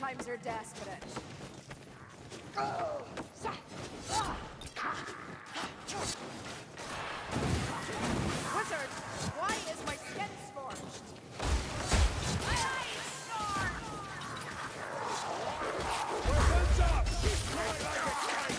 Sometimes you're desperate. Wizard, why is my skin scorched? My eyes scorched! Weapons up! Straight like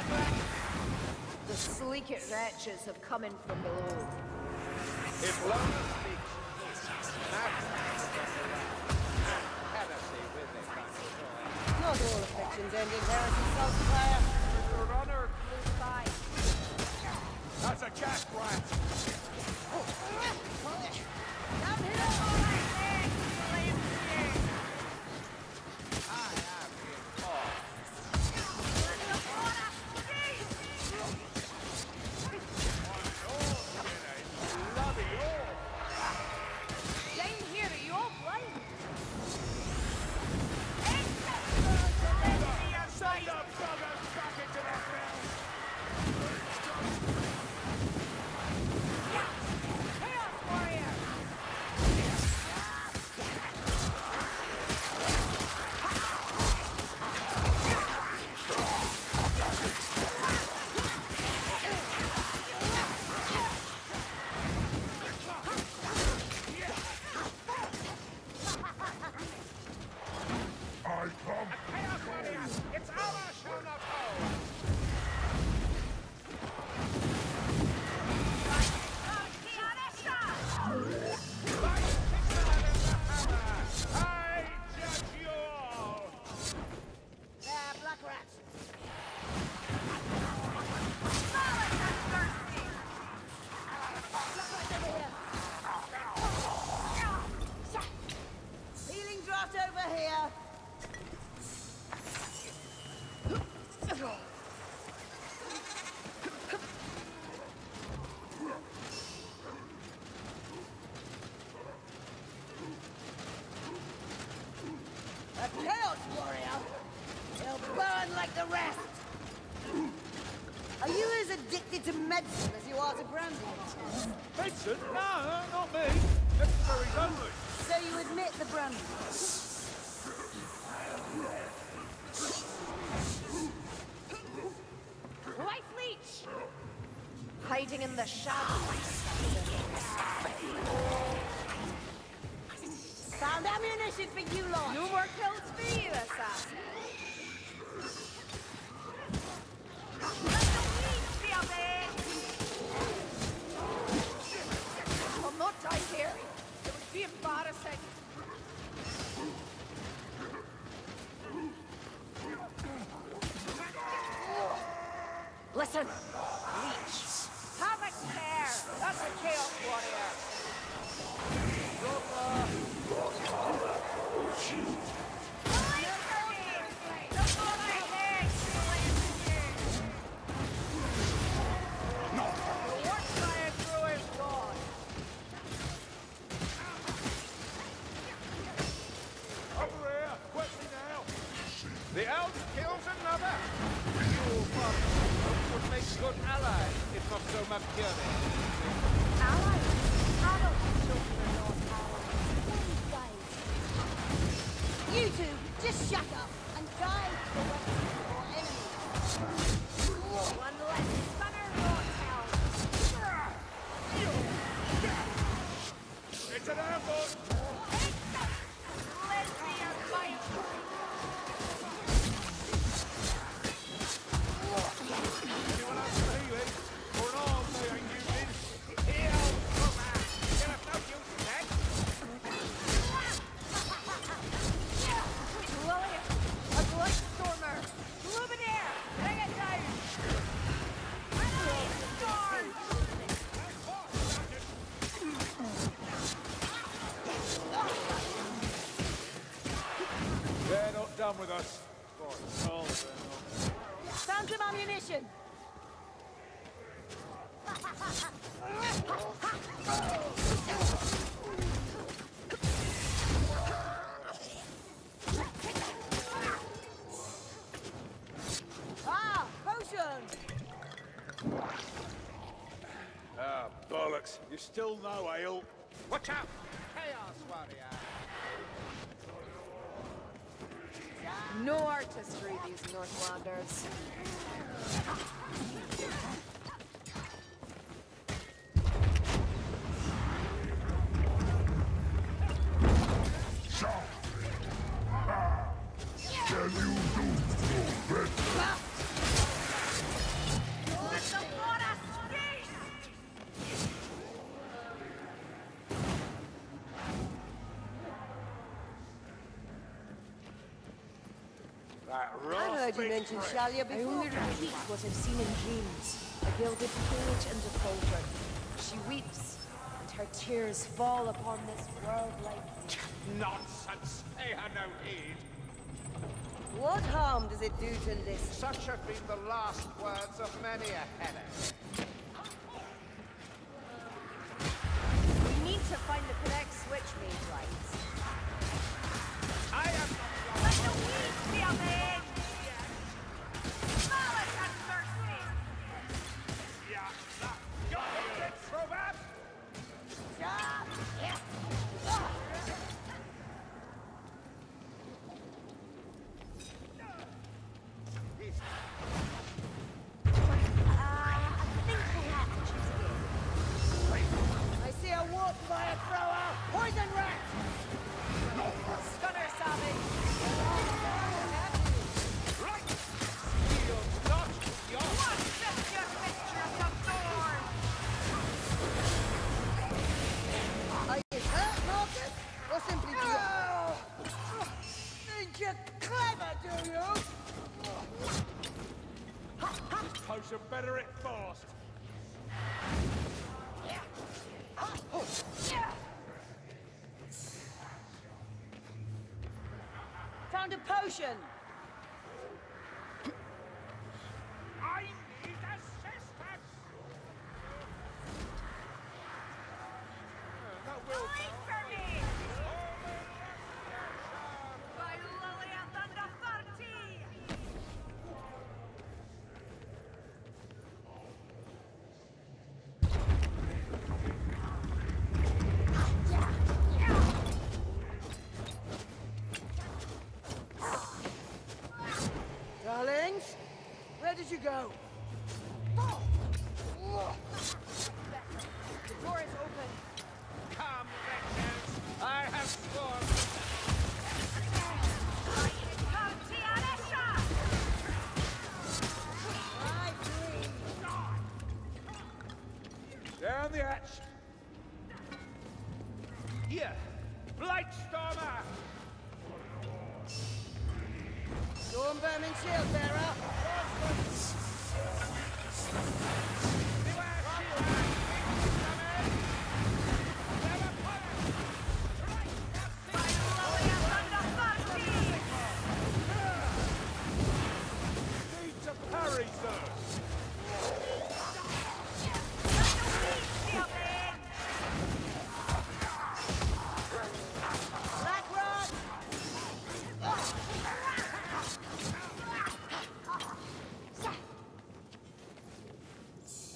a tiger! Well done, Nurgle! The sleekit wretches have come in from below. If love speaks, not all affections end in heresy, Saltfire. Your honor, please by. That's a jackrat. Come here, all right, man. Blame me. I am in awe. You're in the corner, please. Bloody orb. Down here, are you all blind? Send the brothers back into the ground! Yes! Chaos Warrior! I come! A Chaos Warrior! It's our show not ours! I judge you all! Yeah, black rats! Healing draft over here! No, not me. Necessaries only. So you admit the Brundle? Life leech! Hiding in the shadows. Found ammunition for you lot. No more kills for you, assassin. Let the weeds be up there. I dare you. It would be embarrassing. Listen, leech. Have a care. That's a chaos warrior. The elder kills another! Your father would make good allies if not so much yearning. Allies? I don't think children are not allies. You two, just shut up and die to the weapons of your enemies. One less spanner or town. It's an ambush! Let me fight! Done with us. Oh, found some ammunition. Ah, potion. Ah, bollocks. You There's still no ale. Watch out! Chaos warrior! No artistry, these Northlanders. You mentioned Shallya before. I only repeat what I've seen in dreams. A gilded cage and a cauldron. She weeps, and her tears fall upon this world like this. Nonsense! Pay her no heed! What harm does it do to this? Such have been the last words of many a Helen. We need to find the correct switch mage rights. I am not... Let the weeds be a man! Found a potion! I need assistance! That will wait for me! By Lilia Thunder 30! You go. The door is open. Come, vengeance. I have sworn. Come, Tiana. Down the hatch. Here, Blightstormer. Storm vermin shield bearer.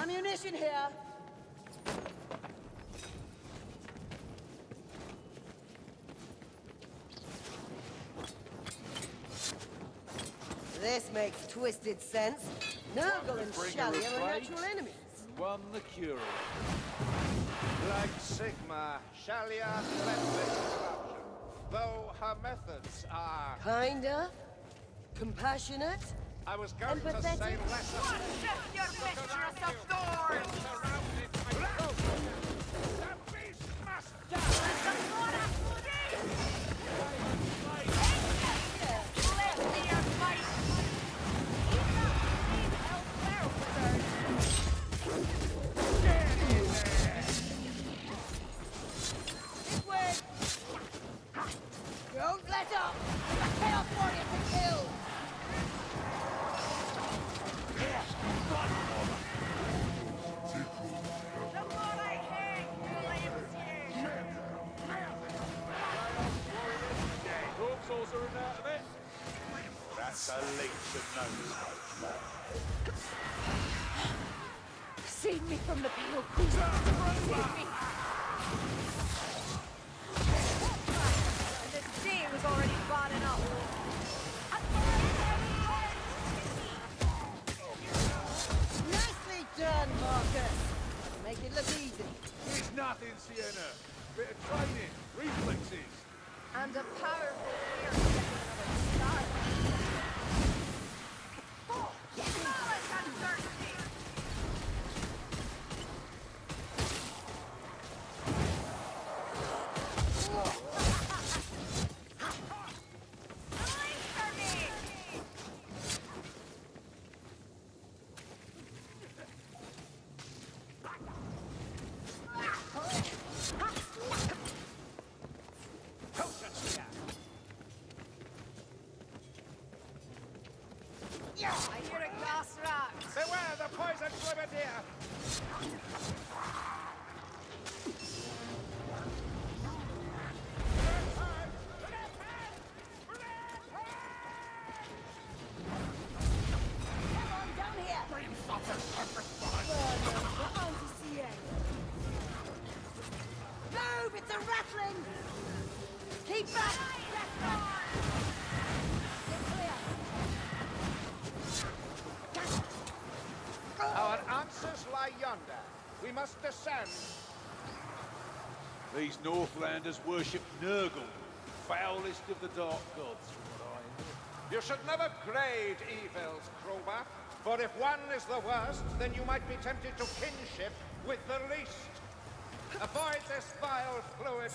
Ammunition here. This makes twisted sense. Nurgle and Shallya are natural enemies. One the cure. Like Sigma, Shallya left corruption, though her methods are kinder, compassionate. I was going to say less of your mistress of thorns! The beast must die! The Lord of Thieves! Lift the advice! You don't need help there, wizard! Get in there! This way! Don't let up! The hell for you to kill! save me from the pale and the sea was already falling up. Nicely done, Marcus. Make it look easy. It's nothing, Sienna. Bit of training, reflexes. And a powerful fear of another star. We must descend. These Northlanders worship Nurgle, foulest of the dark gods. You should never grade evils, Krobach, for if one is the worst, then you might be tempted to kinship with the least. Avoid this vile fluid.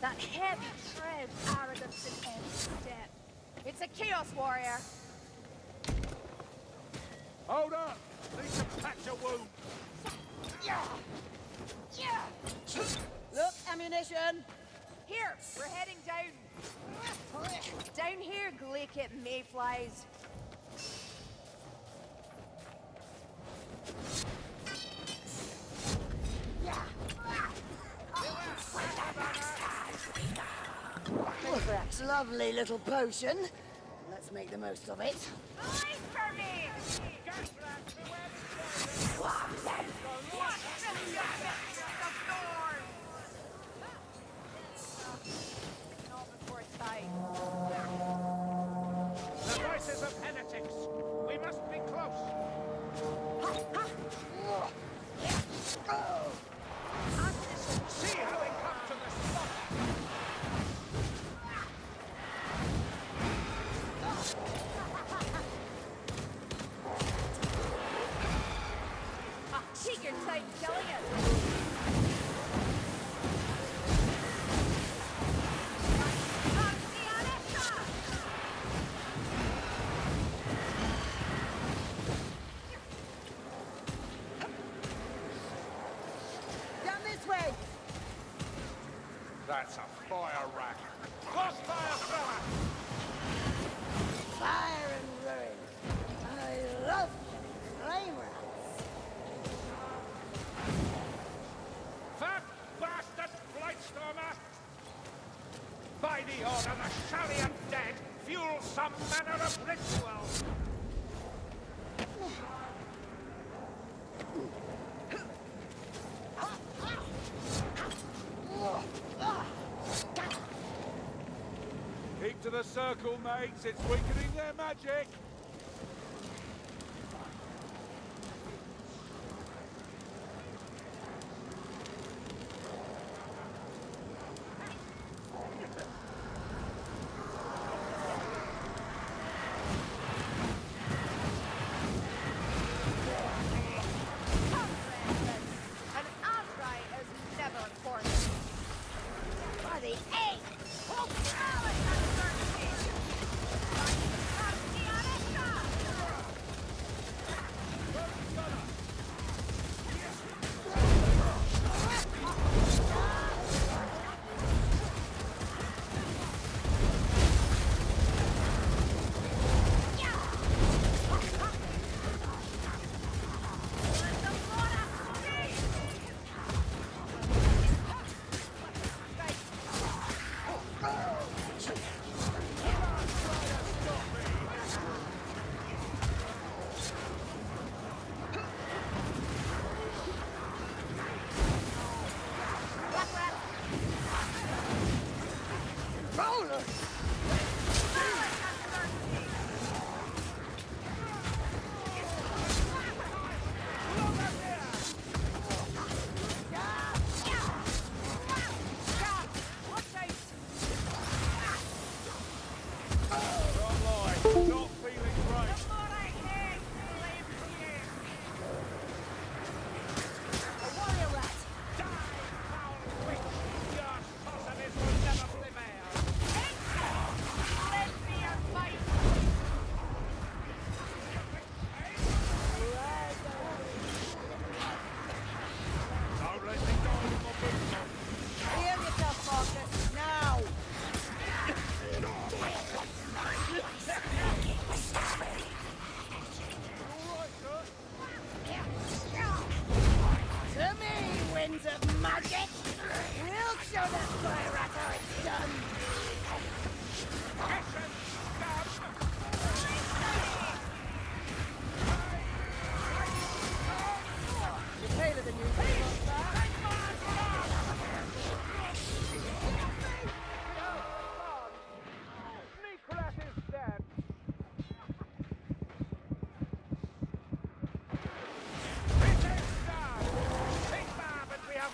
That heavy tread, arrogance, and step. It's a chaos warrior. Hold up! Need to patch a wound. Yeah. Yeah. Look, ammunition. Here, we're heading down. Down here, Glaket Mayflies. That's lovely little potion. Let's make the most of it. Wait for me! The voices of heretics. We must be close. That's a fire rack. Crossfire thrower! Fire and ruin. I love flame rats. That bastard Blightstormer! By the order of the Shallya dead, fuel some manner of ritual. To the circle, mates. It's weakening their magic. Be honest?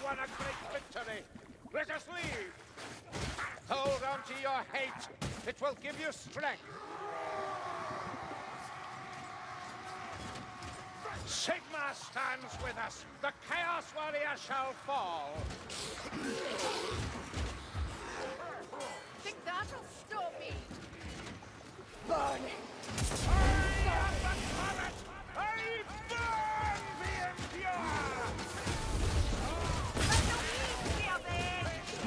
won a great victory. Let us leave. Hold on to your hate. It will give you strength. Sigma stands with us. The Chaos Warrior shall fall. Think that'll stop me? Burn! I am the comet! I burn the impure! Let the beast be avenged!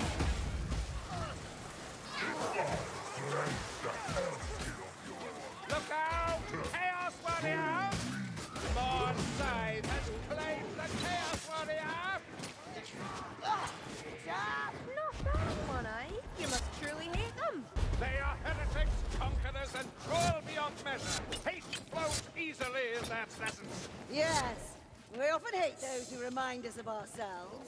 Look out, Chaos Warrior! Lord Scythe has played the Chaos Warrior! Not that one, eh? You must truly hate them! They are heretics, conquerors, and cruel beyond measure! Hate flows easily in their presence! Yes! We often hate those who remind us of ourselves.